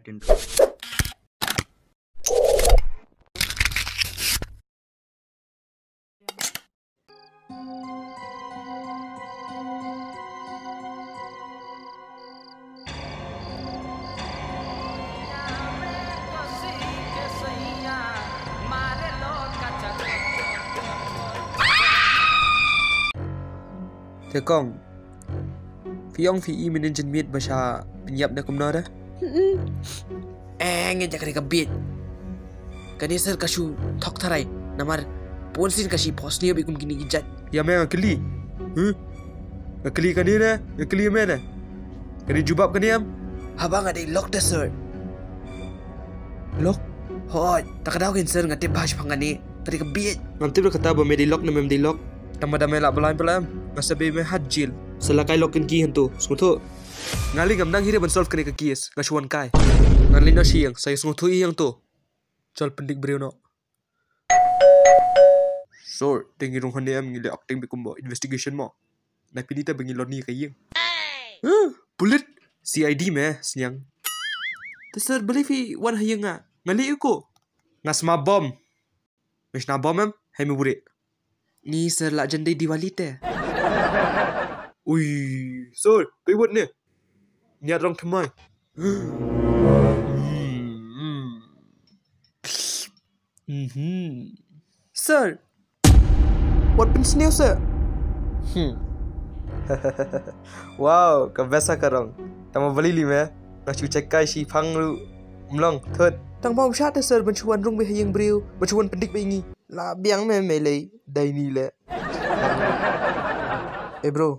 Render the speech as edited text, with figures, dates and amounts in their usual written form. that intro. Thế con, phi ông phi y mình nên chân biết bà xa pinjap dah kumna dah. Angin jakari kabit. Kanisar kasu thok tharai namar ponsin kasi posniya bikum kini gijat. Ya me akli. Akli kani dah, akli me dah. Kani jubab kani am. Habang ada lock dah sir. Lock? Hoi, tak ada kin sir ngatip bahas pangani. Tadi kabit. Ngantip kata ba me di lock na me di lock. Tamada me la balain pelam. Masabi me had jail. Salakay lokin ki hantu. Smutho. Ngali gamdang hire ban solve kare ka case. Kashuan kai. Ngali no siang. Saya smutho iyang to. Chal pendik breu no. So, tingi rong hande am ngile acting bikumbo investigation mo. Na pinita bangi loni ka iyang. Bullet C.I.D me siang. Tesar believe wan hayang nga. Ngali uko. Ngasma bomb. Mesna bomb am hai me bure. Ni sir la jande Diwali te. Ui, sir, cái vật nè, nhà rong thầm mai. Sir, what pins new sir? Wow, cái vest sa cái rong, tao mà vali lim á, nó chịu chạy cay xì phăng luôn, long thật. Tao mau sát đấy sir, bận chuan rong về hay yang breu, bận chuan pendik về nghi, là biang mày mày lấy, đây nì lẹ. Eh hey bro,